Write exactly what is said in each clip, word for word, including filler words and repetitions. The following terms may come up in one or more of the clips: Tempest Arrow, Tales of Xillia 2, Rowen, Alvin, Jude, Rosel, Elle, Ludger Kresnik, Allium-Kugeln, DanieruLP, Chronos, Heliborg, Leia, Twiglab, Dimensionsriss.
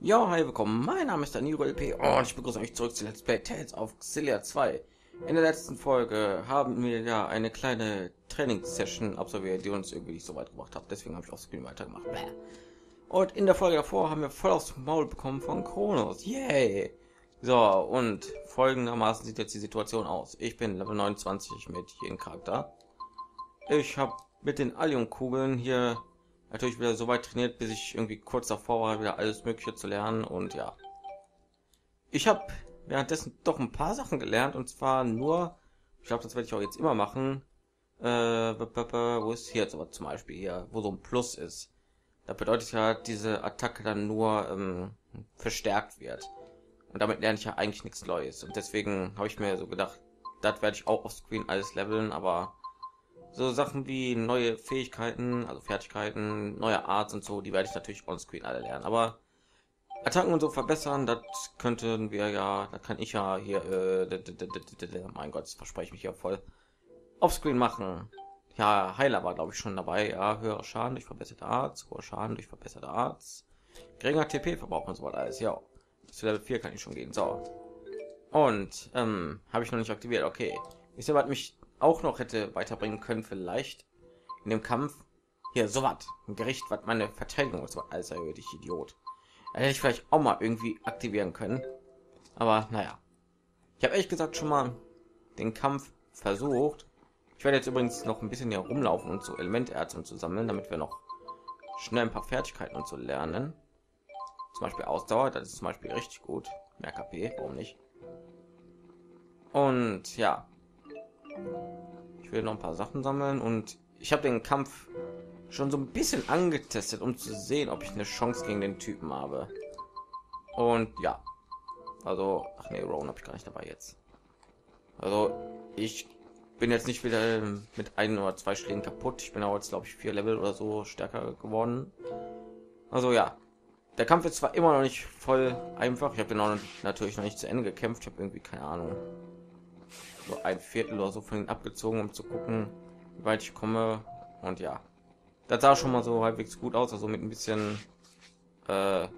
Ja, hi, willkommen. Mein Name ist DanieruLP und ich begrüße euch zurück zu Let's Play Tales of Xillia zwei. In der letzten Folge haben wir ja eine kleine Trainingssession absolviert, die uns irgendwie nicht so weit gebracht hat. Deswegen habe ich auch Screen weitergemacht. Und in der Folge davor haben wir voll aufs Maul bekommen von Chronos. Yay! So, und folgendermaßen sieht jetzt die Situation aus. Ich bin Level neunundzwanzig mit jedem Charakter. Ich habe mit den Allium-Kugeln hier natürlich wieder so weit trainiert, bis ich irgendwie kurz davor war, wieder alles Mögliche zu lernen. Und ja, ich habe währenddessen doch ein paar Sachen gelernt, und zwar nur, ich glaube, das werde ich auch jetzt immer machen. Äh, wo ist hier jetzt aber zum Beispiel hier, wo so ein Plus ist? Das bedeutet ja, diese Attacke dann nur ähm, verstärkt wird. Und damit lerne ich ja eigentlich nichts Neues. Und deswegen habe ich mir so gedacht, das werde ich auch auf Screen alles leveln, aber so Sachen wie neue Fähigkeiten, also Fertigkeiten, neue Arts und so, die werde ich natürlich on-screen alle lernen. Aber Attacken und so verbessern, das könnten wir ja, da kann ich ja hier, äh, mein Gott, das verspreche ich mich ja voll, off-screen machen. Ja, Heiler war, glaube ich, schon dabei. Ja, höherer Schaden durch verbesserte Arts, hoher Schaden durch verbesserte Arts, geringer T P-Verbrauch und so weiter alles. Ja, zu Level vier kann ich schon gehen. So. Und, ähm, habe ich noch nicht aktiviert. Okay. Ich sehe, was mich auch noch hätte weiterbringen können, vielleicht in dem Kampf hier, so was ein Gericht, was meine Verteidigung ist, was alles erhöht. Ich Idiot, da hätte ich vielleicht auch mal irgendwie aktivieren können, aber naja, ich habe ehrlich gesagt schon mal den Kampf versucht. Ich werde jetzt übrigens noch ein bisschen hier rumlaufen und so Elementerz und zu sammeln, damit wir noch schnell ein paar Fertigkeiten und so lernen, zum Beispiel Ausdauer. Das ist zum Beispiel richtig gut, mehr K P, warum nicht? Und ja, ich will noch ein paar Sachen sammeln, und ich habe den Kampf schon so ein bisschen angetestet, um zu sehen, ob ich eine Chance gegen den Typen habe. Und ja, also, ach nee, Rowen habe ich gar nicht dabei jetzt. Also ich bin jetzt nicht wieder mit ein oder zwei Schlägen kaputt. Ich bin auch jetzt, glaube ich, vier Level oder so stärker geworden. Also ja, der Kampf ist zwar immer noch nicht voll einfach. Ich habe den auch natürlich noch nicht zu Ende gekämpft. Ich habe irgendwie keine Ahnung, so ein Viertel oder so von ihnen abgezogen, um zu gucken, wie weit ich komme. Und ja, das sah schon mal so halbwegs gut aus, also mit ein bisschen äh,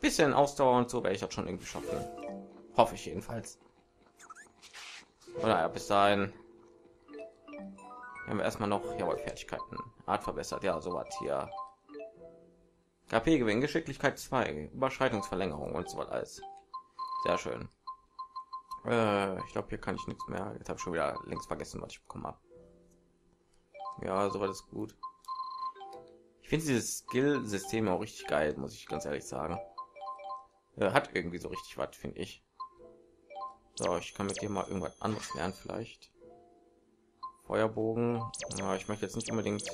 bisschen Ausdauer und so werde ich das schon irgendwie schaffen, hoffe ich jedenfalls. Oder ja, bis dahin haben wir erstmal noch, jawohl, Fertigkeiten, Art verbessert, ja, so was hier, K P Gewinn, Geschicklichkeit zwei, Überschreitungsverlängerung und so was alles, sehr schön. Ich glaube, hier kann ich nichts mehr. Jetzt habe ich schon wieder längst vergessen, was ich bekommen habe. Ja, soweit ist gut. Ich finde dieses Skill-System auch richtig geil, muss ich ganz ehrlich sagen. Er hat irgendwie so richtig was, finde ich. So, ich kann mit dir mal irgendwas anderes lernen, vielleicht. Feuerbogen. Ja, ich möchte jetzt nicht unbedingt.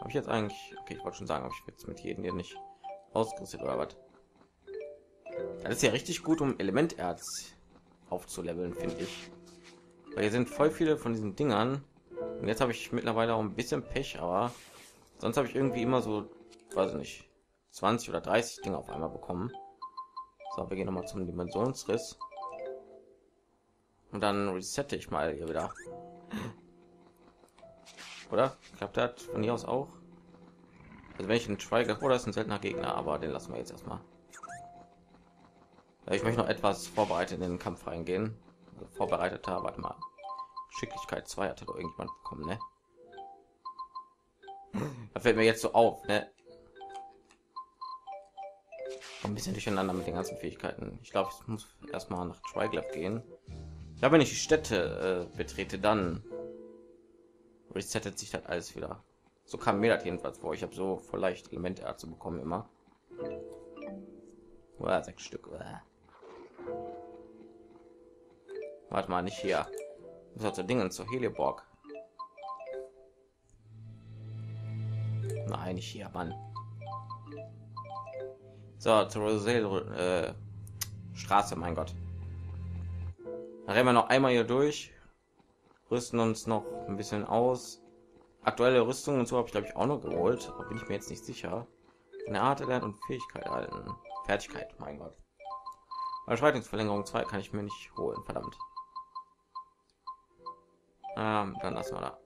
Habe ich jetzt eigentlich? Okay, ich wollte schon sagen, habe ich jetzt mit jedem hier nicht ausgerüstet oder was? Das ist ja richtig gut, um Elementerz aufzuleveln, finde ich. Weil hier sind voll viele von diesen Dingern. Und jetzt habe ich mittlerweile auch ein bisschen Pech, aber sonst habe ich irgendwie immer so, weiß nicht, zwanzig oder dreißig Dinge auf einmal bekommen. So, wir gehen nochmal zum Dimensionsriss. Und dann resette ich mal hier wieder. Oder? Klappt das von hier aus auch? Also wenn ich einen Twiglab, oder oh, ist ein seltener Gegner, aber den lassen wir jetzt erstmal. Ich möchte noch etwas vorbereitet in den Kampf reingehen. Also vorbereitet habe, warte mal. Geschicklichkeit zwei hatte doch irgendjemand bekommen, ne? Da fällt mir jetzt so auf, ne? Ein bisschen durcheinander mit den ganzen Fähigkeiten. Ich glaube, ich muss erstmal nach Twiglab gehen. Ja, wenn ich die Städte äh, betrete, dann resettet sich das alles wieder. So kam mir das jedenfalls vor. Ich habe so voll leicht Elementerz zu bekommen immer. Oder sechs Stück. Oder? Warte mal, nicht hier. Das hat so Dingen zur Heliborg. Nein, nicht hier, Mann. So, zur Rosel äh, Straße, mein Gott. Dann rennen wir noch einmal hier durch. Rüsten uns noch ein bisschen aus. Aktuelle Rüstung und so habe ich, glaube ich, auch noch geholt. Aber bin ich mir jetzt nicht sicher. Eine Art erlernen und Fähigkeit erhalten. Fertigkeit, mein Gott. Überschreitungsverlängerung zwei kann ich mir nicht holen, verdammt. Ähm, dann lassen wir da.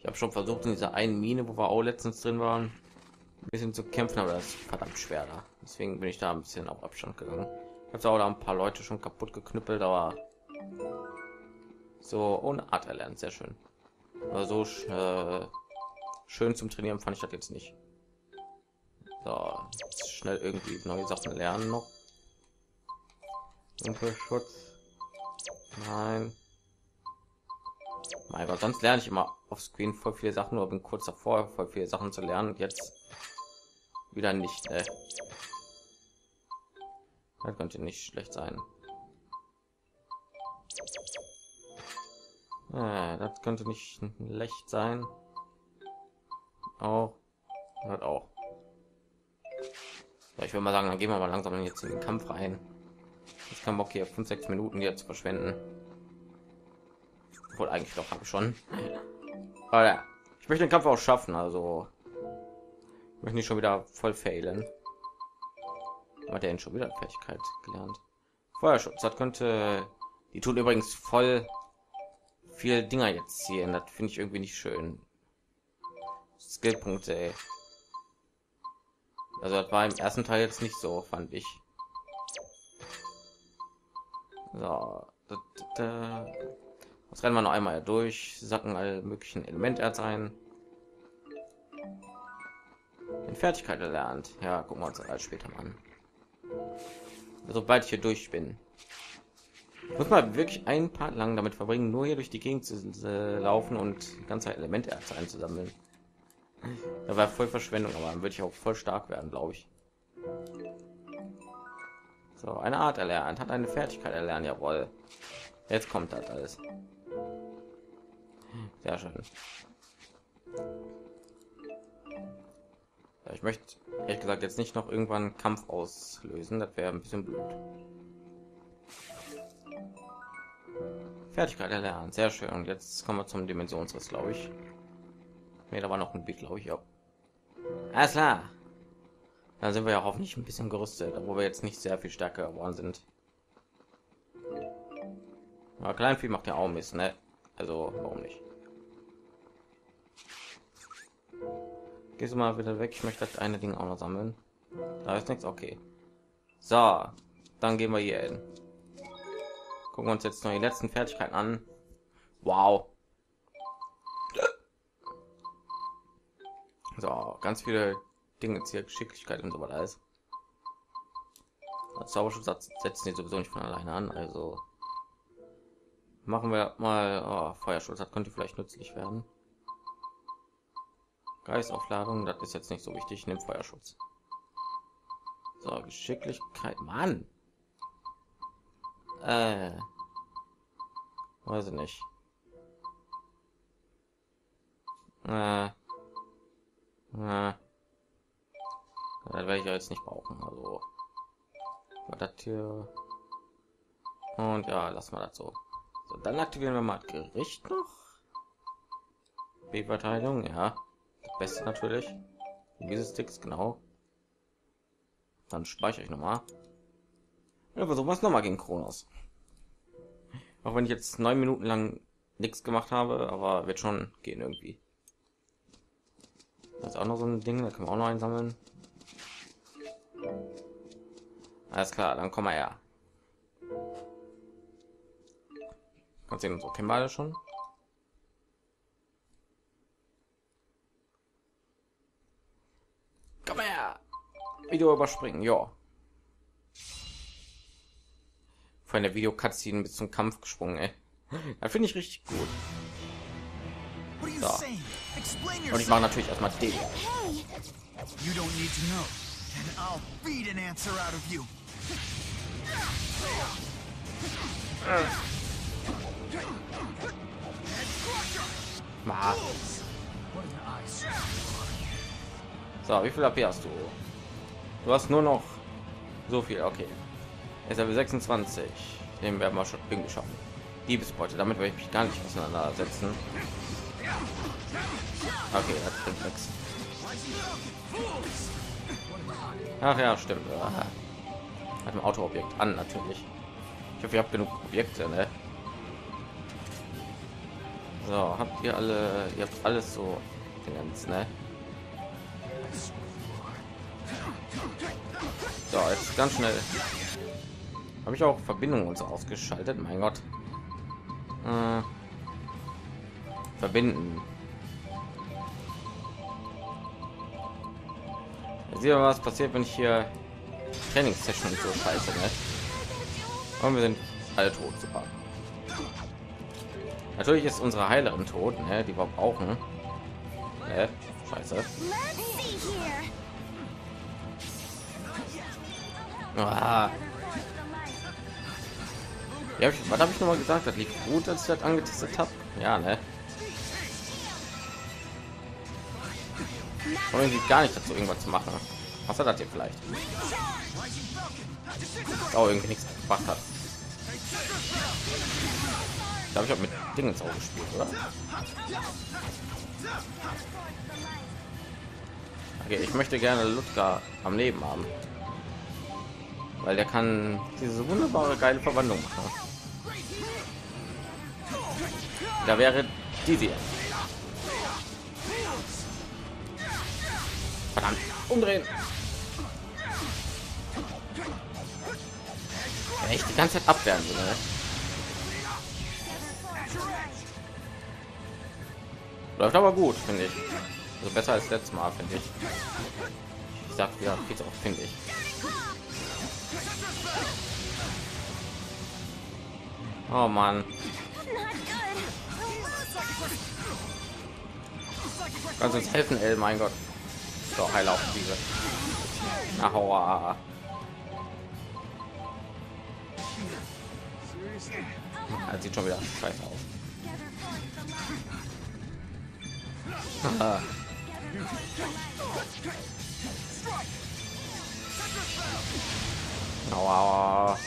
Ich habe schon versucht, in dieser einen Mine, wo wir auch letztens drin waren, ein bisschen zu kämpfen, aber das ist verdammt schwer da. Deswegen bin ich da ein bisschen auf Abstand gegangen. Ich habe auch da ein paar Leute schon kaputt geknüppelt, aber so ohne Art erlernt. Sehr schön. Aber so äh, schön zum Trainieren fand ich das jetzt nicht. So, schnell irgendwie neue Sachen lernen noch. Dunkelschutz. Nein. Mein Gott, sonst lerne ich immer auf Screen voll viele Sachen, nur bin kurz davor, voll viele Sachen zu lernen und jetzt wieder nicht. Ey. Das könnte nicht schlecht sein. Ja, das könnte nicht schlecht sein. Auch. Hat auch. Ja, ich würde mal sagen, dann gehen wir mal langsam jetzt in den Kampf rein. Ich kann Bock hier fünf, sechs Minuten jetzt verschwenden. Obwohl eigentlich doch habe ich schon. Aber ja, ich möchte den Kampf auch schaffen, also ich möchte nicht schon wieder voll failen. Hat er schon wieder Fähigkeit gelernt? Feuerschutz, das könnte. Die tun übrigens voll viel Dinger jetzt hier. Das finde ich irgendwie nicht schön. Skillpunkte. Also das war im ersten Teil jetzt nicht so, fand ich. So, da, da, da. Das rennen wir noch einmal durch, sacken alle möglichen Elementerz ein. In Fertigkeit erlernt. Ja, gucken wir uns das später mal an. Sobald ich hier durch bin, muss man wirklich ein Part lang damit verbringen, nur hier durch die Gegend zu äh, laufen und die ganze Elementerz einzusammeln. Da war voll Verschwendung, aber dann würde ich auch voll stark werden, glaube ich. So, eine Art erlernt, hat eine Fertigkeit erlernt, jawohl. Jetzt kommt das alles. Sehr schön. Ich möchte ehrlich gesagt jetzt nicht noch irgendwann einen Kampf auslösen, das wäre ein bisschen blöd. Fertigkeit erlernt, sehr schön. Und jetzt kommen wir zum Dimensionsriss, glaube ich. Nee, da war noch ein Beat, glaube ich, auch. Alles klar. Dann sind wir ja hoffentlich ein bisschen gerüstet, obwohl wir jetzt nicht sehr viel stärker geworden sind. Aber Kleinvieh macht ja auch Mist, ne? Also warum nicht? Gehst du mal wieder weg? Ich möchte das eine Ding auch noch sammeln. Da ist nichts, okay. So, dann gehen wir hier hin. Gucken wir uns jetzt noch die letzten Fertigkeiten an. Wow. So, ganz viele Dinge hier, Geschicklichkeit und so weiter ist. Als Zauberschutz setzen die sowieso nicht von alleine an, also machen wir mal. Oh, Feuerschutz, das könnte vielleicht nützlich werden. Geistaufladung, das ist jetzt nicht so wichtig. Nimm Feuerschutz. So, Geschicklichkeit, Mann. Äh, weiß ich nicht. Äh, äh, das werde ich jetzt nicht brauchen. Also, das hier und ja, lass mal das so. So, dann aktivieren wir mal das Gericht noch. B-Verteilung, ja. Das Beste natürlich. Diese Sticks, genau. Dann speichere ich nochmal. Ja, versuchen wir es nochmal gegen Chronos. Auch wenn ich jetzt neun Minuten lang nichts gemacht habe, aber wird schon gehen irgendwie. Das ist auch noch so ein Ding, da können wir auch noch einsammeln. Alles klar, dann kommen wir her. Kannst sehen, so kennen wir alle schon. Komm her! Video überspringen, ja. Von der Video-Cutscene bis zum Kampf gesprungen, ey. Da finde ich richtig gut. So. Und ich mache natürlich erstmal den. Mal. So, wie viel H P hast du? Du hast nur noch so viel, okay. Jetzt haben wir sechsundzwanzig. Den werden wir schon irgendwie schaffen. Diebesbeute, damit werde ich mich gar nicht auseinandersetzen. Okay, das bringt nichts. Ach ja, stimmt. Ja. Hat ein Autoobjekt an, natürlich. Ich hoffe, ihr habt genug Objekte, ne? So, habt ihr alle, ihr habt alles so genannt, ne? So, jetzt ganz schnell. Habe ich auch Verbindung und so ausgeschaltet? Mein Gott. Äh, verbinden. Seht ihr, was passiert, wenn ich hier Trainingssession so scheiße, ne? Und wir sind alle tot, super. Natürlich ist unsere Heilerin tot, ne? Die wir brauchen. Ne? Scheiße. Ah. Ja, ich, was habe ich noch mal gesagt? Das liegt gut, als ich das angetestet habe. Ja, ne? Und irgendwie gar nicht dazu irgendwas zu machen. Was hat das hier vielleicht? Auch irgendwie nichts gemacht hat. Ich glaube, ich habe mit Dingen auch gespielt, oder? Okay, ich möchte gerne Ludger am Leben haben, weil der kann diese wunderbare geile Verwandlung machen. Da wäre die hier. Verdammt, umdrehen. Wenn ich die ganze Zeit abwehren würde. Läuft aber gut, finde ich. Also besser als letztes Mal, finde ich. Ich sag ja, geht's auch, finde ich. Oh Mann. Kannst uns helfen, El, mein Gott. So, heil auf diese. Na, hoa. Das sieht schon wieder scheiße aus. Aua.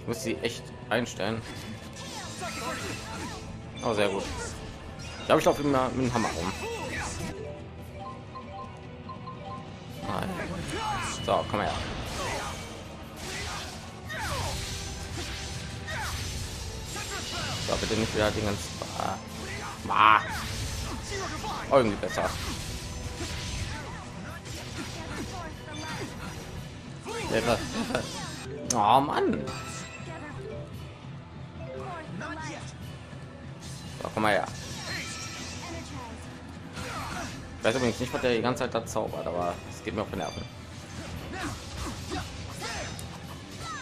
Ich muss sie echt einstellen. Oh, sehr gut. Ich glaube, ich laufe immer mit dem Hammer rum. Nein. So, komm her. So, bitte nicht wieder den ganzen... Ah. Irgendwie besser. Oh Mann. So, komm mal her. Ich weiß übrigens nicht, was der die ganze Zeit da zaubert, aber es geht mir auf den Nerven.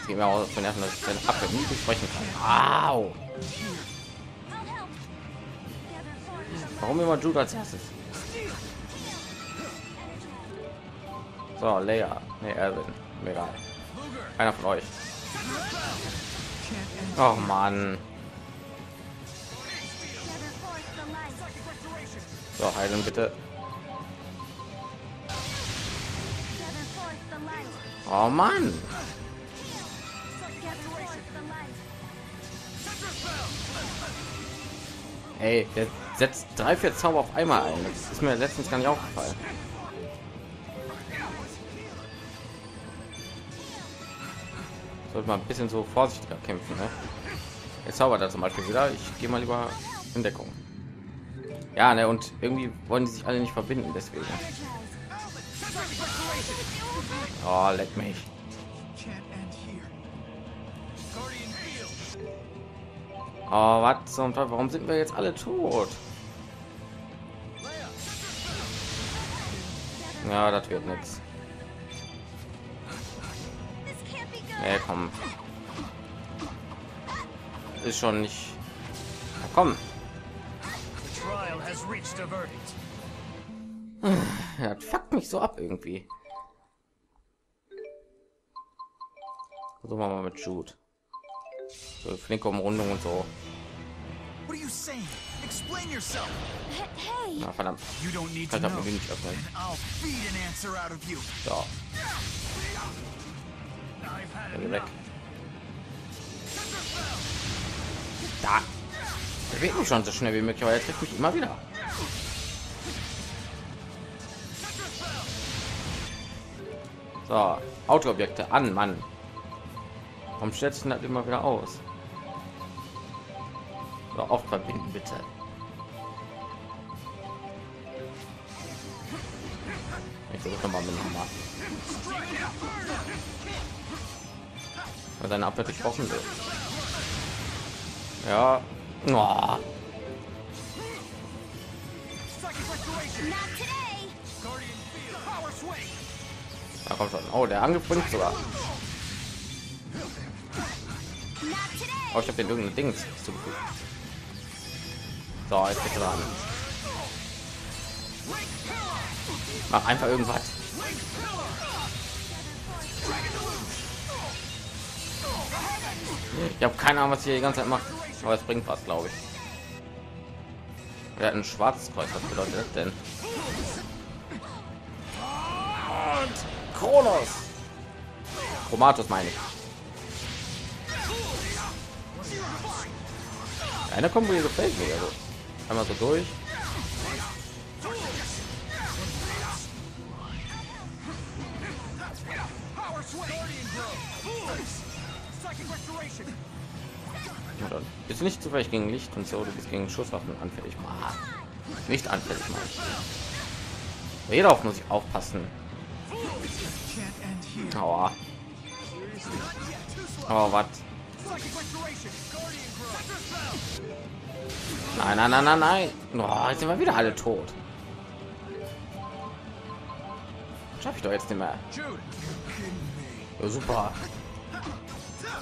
Es geht mir auch auf den Nerven, dass ich den Apfel nicht besprechen kann. Au. Warum immer Jude als erstes? So, Leia, nee, Alvin, egal. Einer von euch. Oh Mann. So, heilen bitte. Oh Mann. Hey, der setzt drei, vier Zauber auf einmal ein. Das ist mir letztens gar nicht aufgefallen. Sollte man ein bisschen so vorsichtiger kämpfen, ne? Jetzt zaubert er zum Beispiel wieder. Ich gehe mal lieber in Deckung. Ja, ne, und irgendwie wollen die sich alle nicht verbinden, deswegen. Oh, leck mich. Oh, was zum Teufel, warum sind wir jetzt alle tot? Ja, das wird nichts. Nee, komm. Ist schon nicht. Na, komm. Das fuckt mich so ab irgendwie. So machen wir mal mit Jude. So, flinke Umrundung und so. Na, verdammt. Ich kann das nicht öffnen. So. Ja, weg. Da. Der wird mich schon so schnell wie möglich, aber er trifft mich immer wieder. So, Autoobjekte an, Mann. Warum stellt sich das immer wieder aus? Oder Auftrag binden, bitte. Ich versuche mal mit dem Hammer. Weil deine Abwehr durchbrochen wird. Ja. Oh. Da kommt schon. Oh, der Angriff bringt sogar. Oh, ich habe den irgendein Dings zugefügt. So, jetzt bitte dran. Mach einfach irgendwas. Ich habe keine Ahnung, was hier die ganze Zeit macht, aber es bringt was, glaube ich. Er hat ein schwarzes Kreuz, was bedeutet das denn? Und Chronos! Chromatos meine ich. Eine Kombo hier gefällt mir. Also. Einmal so durch. Ist nicht zufällig gegen Licht und so, du bist gegen Schusswaffen anfällig. Mal. Nicht anfällig, mal. Ja, darauf muss ich aufpassen. Aua. Oh, was? Nein, nein, nein, nein, nein. Oh, jetzt sind wir wieder alle tot. Schaffe ich doch jetzt nicht mehr. Ja, super.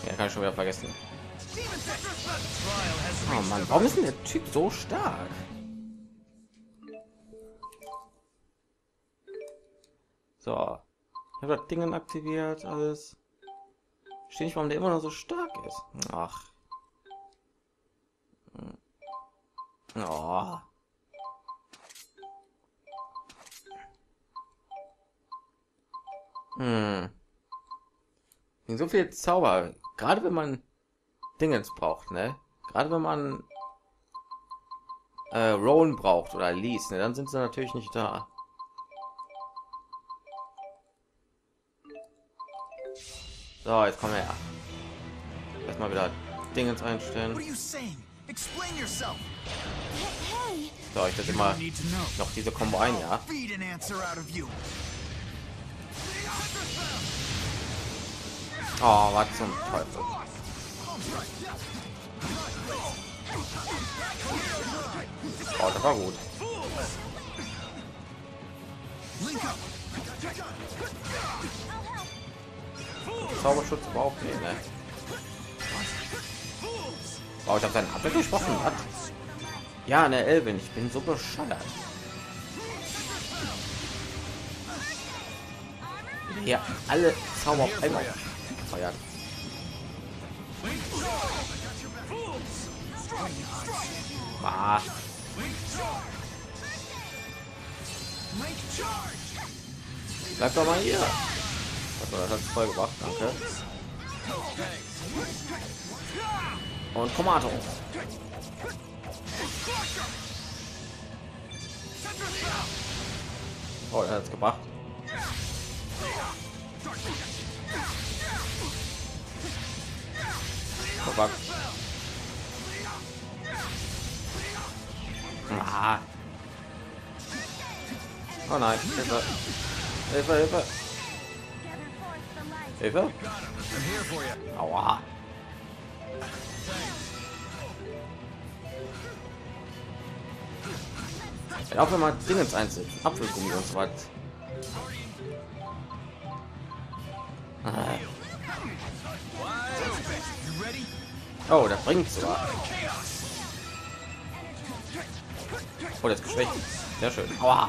Ja, kann ich schon wieder vergessen. Oh Mann, warum ist denn der Typ so stark? So, ich habe das Ding aktiviert, alles. Verstehe nicht, warum der immer noch so stark ist. Ach. Oh. Hm. So viel Zauber, gerade wenn man Dingens braucht, ne? Gerade wenn man äh, Rowen braucht oder Lies, ne? Dann sind sie natürlich nicht da. So, jetzt kommen wir her. Erstmal wieder Dingens einstellen. So, ich setze mal noch diese Kombo ein, ja. Oh, was zum Teufel. Oh, das war gut. Zauberschutz war auch nicht, ne? Oh, ich habe seinen Abwehr gesprochen. Was? Ja, ne, Alvin, ich bin so bescheuert. Ja, alle Zauber auf einmal. Feuern. Ah. Bleib doch mal hier. Das hat voll gemacht, danke. Und Kommando. Oh, er hat's gemacht. Verpackt. Ah. Oh nein, Hilfe. Hilfe, Hilfe. Hilfe? Aua. Ja, auch wenn man Dingens einzeln, Apfelgummi und so was. Ah. Oh, das bringt sogar. Oh, das Geschwächt. Sehr schön. Aua.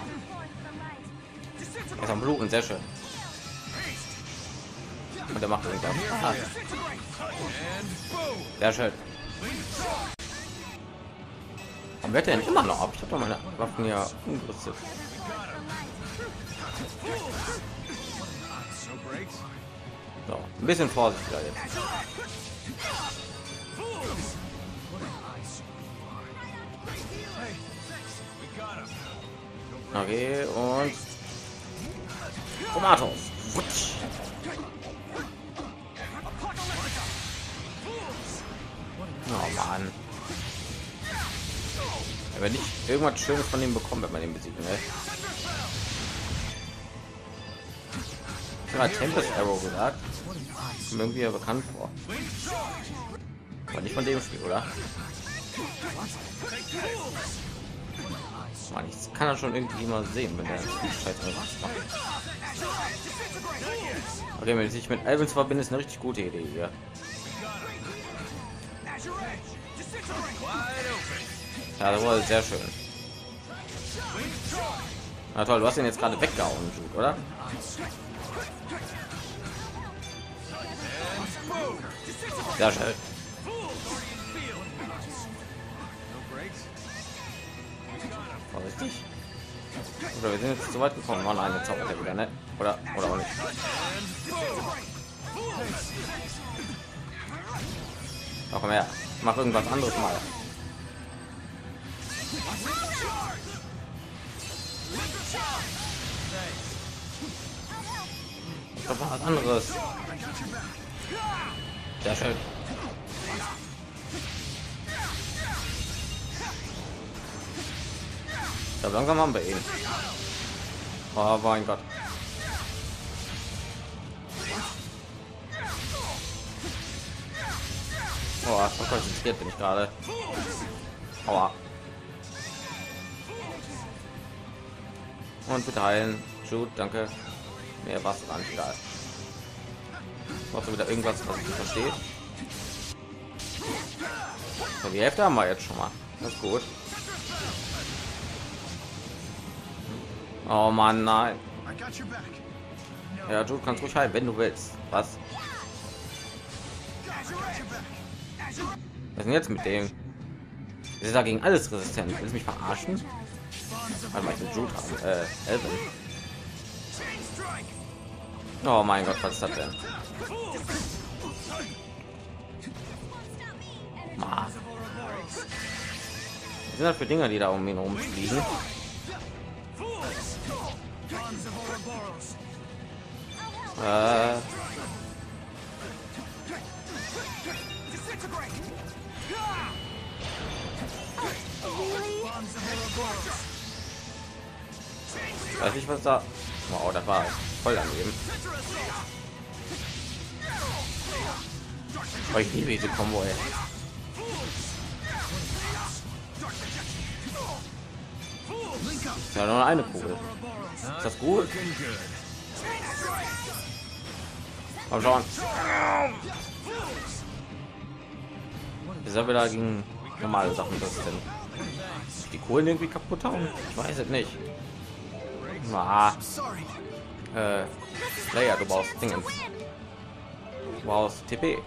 Ist am Bluten, sehr schön. Und er macht irgendwas. Ah. Sehr schön. Warum wird er denn immer noch ab? Ich habe doch meine Waffen ja umgerüstet. So, ein bisschen vorsichtiger jetzt. Okay, und Tomatos. Oh Mann. Aber nicht irgendwas Schönes von dem bekommen, wenn man den besiegen will. Mal Tempest Arrow gesagt. Kommt irgendwie ja bekannt vor. Aber nicht von dem Spiel, oder? Man, ich kann er schon irgendwie mal sehen, wenn er Scheiße macht. Okay, wenn ich sich mit Alvin verbinde, ist eine richtig gute Idee hier. Ja, das war sehr schön. Na toll, du hast ihn jetzt gerade weggehauen, Jude, oder? Sehr schön. Vorsichtig. Oder wir sind jetzt so weit gekommen. Mann, eine Zauber wieder, ne? Oder, oder auch nicht. Ach, komm her. Mach irgendwas anderes mal. Das war was anderes. Sehr schön. Da langsam haben wir ihn. Oh mein Gott. Oh, so konzentriert bin ich gerade. Aua. Und bitte heilen. Jude, danke. Mehr was dran. Egal. Machst du wieder irgendwas, was ich verstehe? So, die Hälfte haben wir jetzt schon mal. Das ist gut. Oh Mann, nein. Ja, du kannst ruhig heilen, wenn du willst. Was? Was denn jetzt mit dem? Ist da gegen alles resistent? Willst du mich verarschen? Warte mal, ich bin Jude haben. Äh, Alvin. Oh mein Gott, was ist das denn? Mann. Was sind das für Dinger, die da um ihn rumfliegen? Äh. Weiß nicht, was da. Wow, das war voll daneben. Oh, ich liebe diese Kombo. Ey. Ja, nur eine Kugel. Ist das gut? Komm schon. Wie soll wir da gegen normale Sachen das denn? Die Kohlen irgendwie kaputt haben? Ich weiß es nicht. Ah. Äh, Leia, du brauchst Dingens. Du brauchst T P. Äh.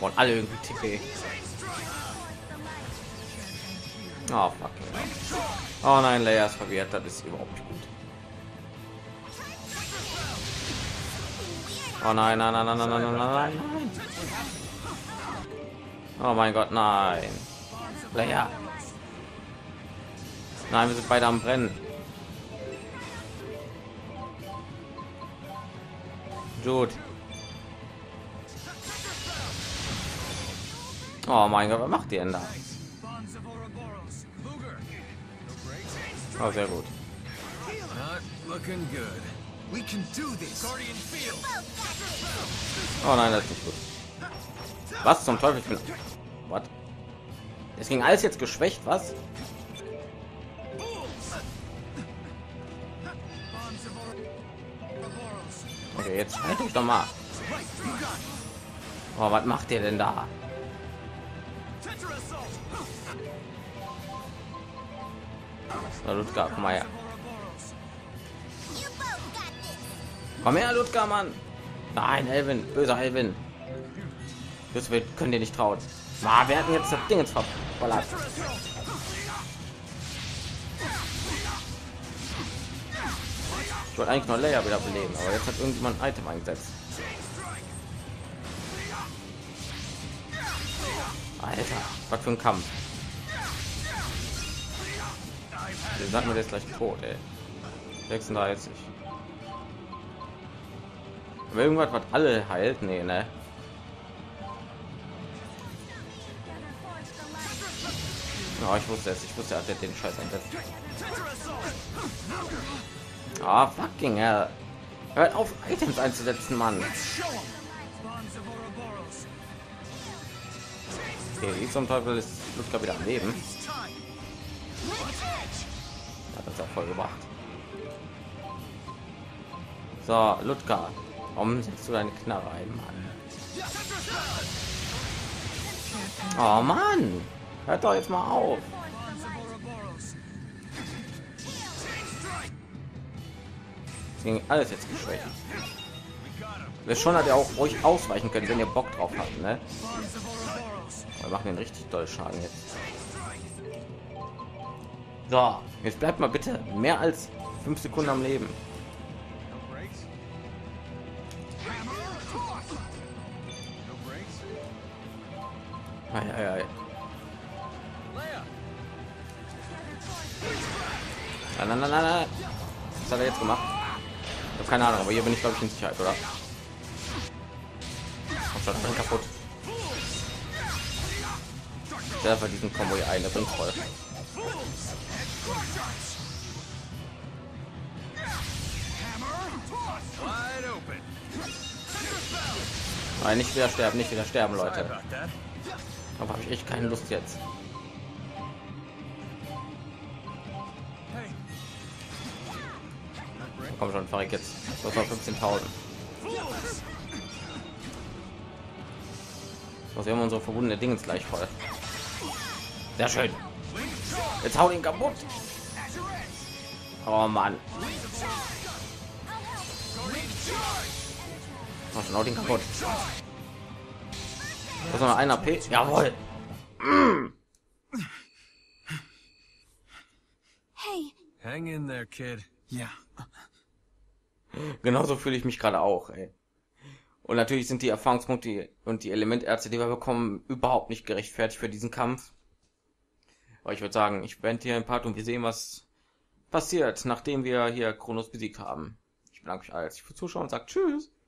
Und alle irgendwie T P. Oh, fuck. Oh nein, Leia ist verwirrt. Das ist überhaupt nicht gut. Oh nein, nein, nein, nein, nein, nein, nein, nein. Oh mein Gott, nein. Leia. Nein, wir sind beide am Brennen. Jude. Oh mein Gott, was macht ihr denn da? Oh, sehr gut. Oh nein, das ist nicht gut. Was zum Teufel? Ich bin... What? Es ging alles jetzt geschwächt, was? Okay, jetzt halt ich doch mal. Oh, was macht ihr denn da? Na, Ludger, komm mal her. Komm her, Ludger, Mann. Nein, Alvin, böser Alvin. Das wird, können dir nicht trauen. Na, wir hatten jetzt das Ding ins Kopf. Ich wollte eigentlich nur Leia wieder beleben, aber jetzt hat irgendjemand ein Item eingesetzt. Alter, was für ein Kampf. Den sagt man jetzt gleich tot, ey. sechsunddreißig. Aber irgendwas, was alle heilt, nee, ne? Ja, ich wusste es, ich wusste, er hat den Scheiß einsetzt. Ah, fucking hell. Hört auf, Items einzusetzen, Mann. Okay, zum Teufel ist Ludger wieder am Leben. Hat uns auch voll gebracht. So, Ludger, warum setzt du deine Knarre ein, Mann? Oh Mann, hört doch jetzt mal auf. Deswegen alles jetzt geschwächt. Das schon hat er auch ruhig ausweichen können, wenn ihr Bock drauf habt, ne? Wir machen den richtig doll Schaden jetzt. So, jetzt bleibt mal bitte mehr als fünf Sekunden am Leben. Ei, ei, ei. Nein, nein, nein, nein. Was hat er jetzt gemacht? Ich habe keine Ahnung, aber hier bin ich glaube ich in Sicherheit, oder? Und schon kaputt. Der hat diesen Combo hier ein, der bringt voll. Nein, nicht wieder sterben, nicht wieder sterben, Leute. Aber habe ich echt keine Lust jetzt. Komm schon, fahr ich jetzt. Das war fünfzehntausend. So, wir haben unsere verbundene Dingens gleich voll. Sehr schön. Jetzt hau ihn kaputt. Oh Mann. Mach schon, hau den kaputt. Das ist noch ein A P. Jawohl. Hey. Hang in there, kid. Ja. Genauso fühle ich mich gerade auch, ey. Und natürlich sind die Erfahrungspunkte und die Elementärzte, die wir bekommen, überhaupt nicht gerechtfertigt für diesen Kampf. Aber ich würde sagen, ich beende hier ein Part und wir sehen, was passiert, nachdem wir hier Chronos besiegt haben. Ich bedanke mich alles fürs Zuschauen und sage tschüss.